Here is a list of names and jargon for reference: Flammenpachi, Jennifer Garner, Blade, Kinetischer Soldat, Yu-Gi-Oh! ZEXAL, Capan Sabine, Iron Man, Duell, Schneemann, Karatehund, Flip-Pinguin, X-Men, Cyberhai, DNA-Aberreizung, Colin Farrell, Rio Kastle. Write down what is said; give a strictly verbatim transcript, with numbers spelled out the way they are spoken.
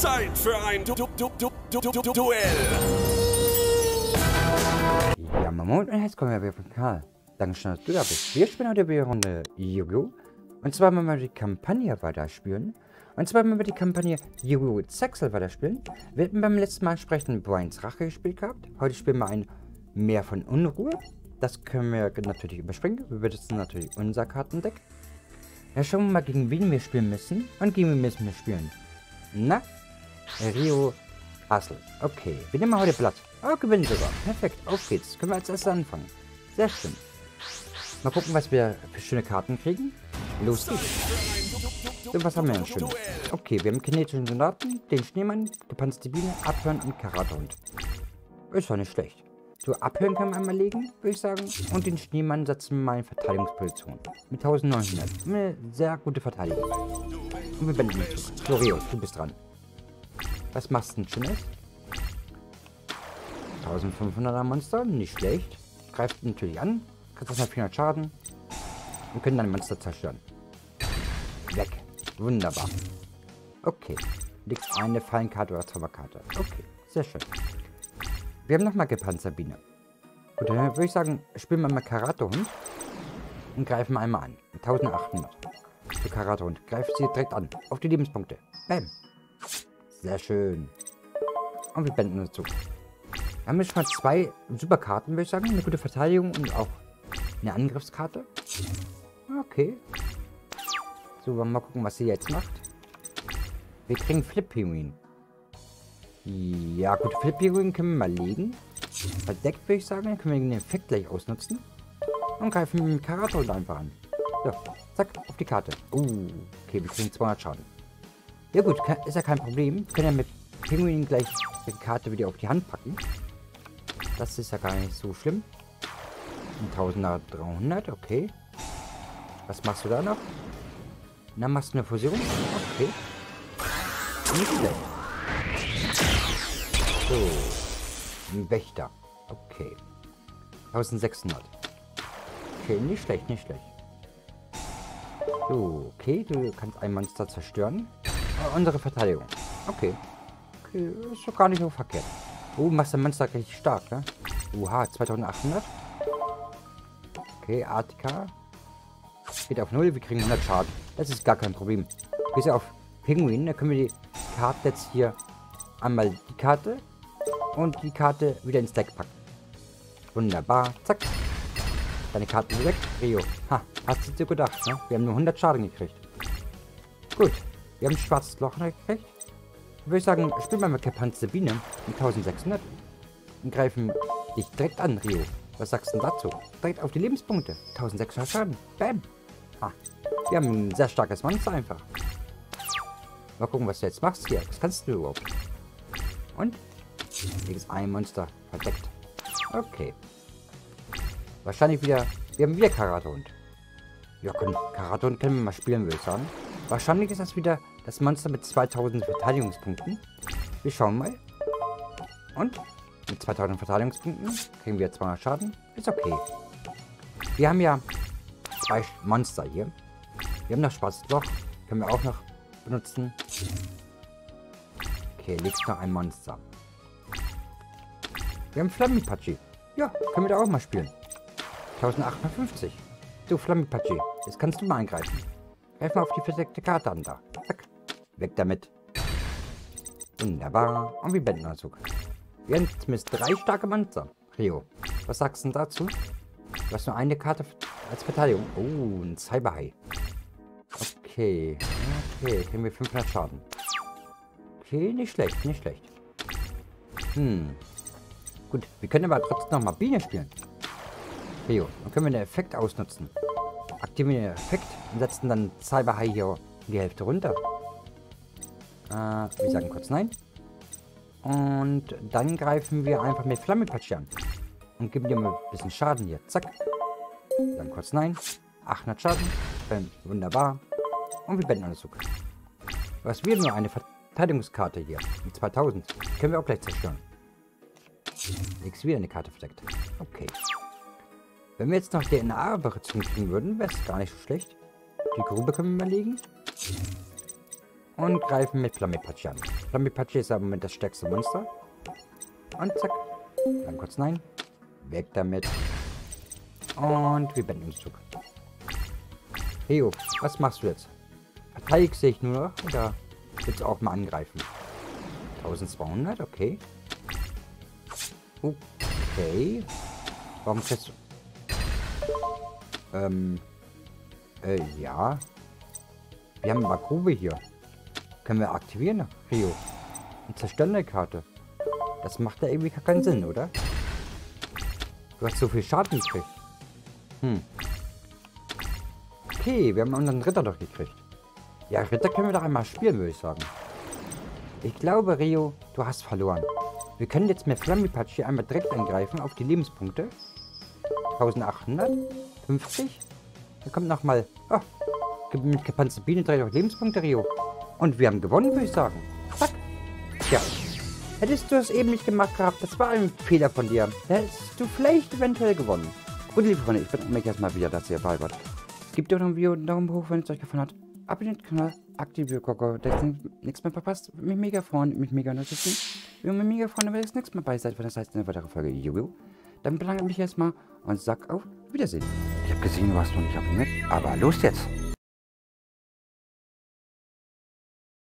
Zeit für ein du du du du du du du Duell. Ja, Mammut, und jetzt kommen wir wieder von Karl. Dankeschön, dass du da bist. Wir spielen heute wieder eine Runde Yu-Gi-Oh! Und zwar wollen wir die Kampagne weiterspielen. Und zwar wollen wir die Kampagne Yu-Gi-Oh! ZEXAL weiterspielen. Wir hatten beim letzten Mal entsprechend Brians Rache gespielt gehabt. Heute spielen wir ein Meer von Unruhe. Das können wir natürlich überspringen. Wir benutzen natürlich unser Kartendeck. Ja, schauen wir mal, gegen wen wir spielen müssen. Und gegen wen müssen wir spielen. Na? Rio Kastle. Okay, wir nehmen heute Blatt. Oh, gewinnen sogar. Perfekt, auf geht's. Können wir als erstes anfangen. Sehr schön. Mal gucken, was wir für schöne Karten kriegen. Los geht's. So, was haben wir denn schön? Okay, wir haben Kinetischen Soldaten, den Schneemann, Gepanzerte Biene, Abhören und Karatehund. Ist doch nicht schlecht. So, Abhören können wir einmal legen, würde ich sagen. Und den Schneemann setzen wir mal in Verteidigungsposition. Mit neunzehnhundert. Eine sehr gute Verteidigung. Und wir beenden den Zug. So, Rio, du bist dran. Was machst du denn Schönes? fünfzehnhunderter Monster, nicht schlecht. Greift natürlich an. Kriegst erstmal vierhundert Schaden. Und können dann Monster zerstören. Weg. Wunderbar. Okay. Legst eine Fallenkarte oder Zauberkarte. Okay, sehr schön. Wir haben nochmal Capan Sabine. Gut, dann würde ich sagen, spielen wir mal Karatehund und greifen einmal an. eintausendachthundert. Für Karatehund. Greift sie direkt an. Auf die Lebenspunkte. Bam. Sehr schön. Und wir beenden uns zu. Wir haben jetzt schon mal zwei Superkarten, würde ich sagen. Eine gute Verteidigung und auch eine Angriffskarte. Okay. So, wollen wir mal gucken, was sie jetzt macht. Wir kriegen Flip-Pinguin. Ja, gut, Flip-Pinguin können wir mal legen. Verdeckt, würde ich sagen. Dann können wir den Effekt gleich ausnutzen. Und greifen mit dem Karatehund einfach an. So, zack, auf die Karte. Uh, okay, wir kriegen zweihundert Schaden. Ja gut, ist ja kein Problem. Wir können ja mit Pinguin gleich die Karte wieder auf die Hand packen. Das ist ja gar nicht so schlimm. eintausenddreihundert, okay. Was machst du da noch? Na, machst du eine Fusion? Okay. Nicht schlecht. So, ein Wächter. Okay. eintausendsechshundert. Okay, nicht schlecht, nicht schlecht. So, okay, du kannst ein Monster zerstören. Äh, unsere Verteidigung. Okay. Okay, ist doch gar nicht so verkehrt. Oh, machst ein Monster richtig stark, ne? Oha, zweitausendachthundert. Okay, A T K. Geht auf null, wir kriegen hundert Schaden. Das ist gar kein Problem. Gehst ja auf Pinguin, da können wir die Karte jetzt hier einmal die Karte und die Karte wieder ins Deck packen. Wunderbar. Zack. Deine Karte ist weg. Rio. Ha, hast du dir gedacht, ne? Wir haben nur hundert Schaden gekriegt. Gut. Wir haben ein schwarzes Loch gekriegt. Würde ich sagen, spielen wir mal Capan Sabine mit eintausendsechshundert und greifen dich direkt an, Rio. Was sagst du denn dazu? Direkt auf die Lebenspunkte. eintausendsechshundert Schaden. Bam. Ha. Wir haben ein sehr starkes Monster einfach. Mal gucken, was du jetzt machst hier. Was kannst du überhaupt? Und? Hier ist ein Monster verdeckt. Okay. Wahrscheinlich wieder... Wir haben wieder Karatehund. Ja, komm, Karatehund können wir mal spielen, würde ich sagen. Wahrscheinlich ist das wieder das Monster mit zweitausend Verteidigungspunkten. Wir schauen mal. Und? Mit zweitausend Verteidigungspunkten kriegen wir zweihundert Schaden. Ist okay. Wir haben ja zwei Monster hier. Wir haben noch schwarzes Loch. Können wir auch noch benutzen. Okay, liegt noch ein Monster. Wir haben Flammenpachi. Ja, können wir da auch mal spielen. eintausendachthundertfünfzig. So, Flammenpachi, jetzt kannst du mal eingreifen. Greif mal auf die verdeckte Karte an da. Zack. Weg damit. Wunderbar. Und wir beenden Zug. Wir haben zumindest drei starke Monster. Rio, was sagst du denn dazu? Du hast nur eine Karte als Verteidigung. Oh, ein Cyberhai. Okay. Okay, kriegen wir fünfhundert Schaden. Okay, nicht schlecht, nicht schlecht. Hm. Gut, wir können aber trotzdem nochmal Biene spielen. Rio, dann können wir den Effekt ausnutzen. Aktivieren den Effekt und setzen dann Cyberhai hier die Hälfte runter. Äh, wir sagen kurz nein. Und dann greifen wir einfach mit Flammenpachi an. Und geben dir mal ein bisschen Schaden hier. Zack. Dann kurz nein. achthundert Schaden. Dann wunderbar. Und wir beenden alles Zug. Was wir nur eine Verteidigungskarte hier. Mit zweitausend. Können wir auch gleich zerstören. Nix wieder eine Karte verdeckt. Okay. Wenn wir jetzt noch D N A-Aberreizung kriegen würden, wäre es gar nicht so schlecht. Die Grube können wir mal legen. Und greifen mit Flammenpachi an. Flammenpachi ist im Moment das stärkste Monster. Und zack. Dann kurz nein. Weg damit. Und wir beenden den Zug. Rio, was machst du jetzt? Verteidigst du dich nur noch? Oder willst du auch mal angreifen? zwölfhundert, okay. Okay. Warum kriegst du... Ähm... Äh, ja. Wir haben eine Grube hier. Können wir aktivieren, Rio? Und zerstören die Karte. Das macht ja irgendwie keinen Sinn, oder? Du hast so viel Schaden gekriegt. Hm. Okay, wir haben unseren Ritter doch gekriegt. Ja, Ritter können wir doch einmal spielen, würde ich sagen. Ich glaube, Rio, du hast verloren. Wir können jetzt mit Flammenpachi einmal direkt angreifen auf die Lebenspunkte. achtzehnhundertfünfzig. Dann kommt nochmal... Oh, mit Capan Sabine dreht auch Lebenspunkte, Rio. Und wir haben gewonnen, würde ich sagen. Zack. Tja. Hättest du es eben nicht gemacht gehabt, das war ein Fehler von dir. Hättest du vielleicht eventuell gewonnen. Gut, liebe Freunde, ich bedanke mich erstmal wieder, dass ihr dabei wart. Gebt doch noch ein Video einen Daumen hoch, wenn es euch gefallen hat. Abonniert den Kanal, aktiviert die Glocke, dass ihr nichts mehr verpasst. Mich mega freuen, mich mega unterstützen. Wir sind mega freuen, wenn ihr das nächste Mal bei seid, wenn das heißt eine weitere Folge Yu-Gi-Oh! Dann bedanke ich mich erstmal und sag auf Wiedersehen. Ich habe gesehen, du warst noch nicht auf dem Weg, aber los jetzt!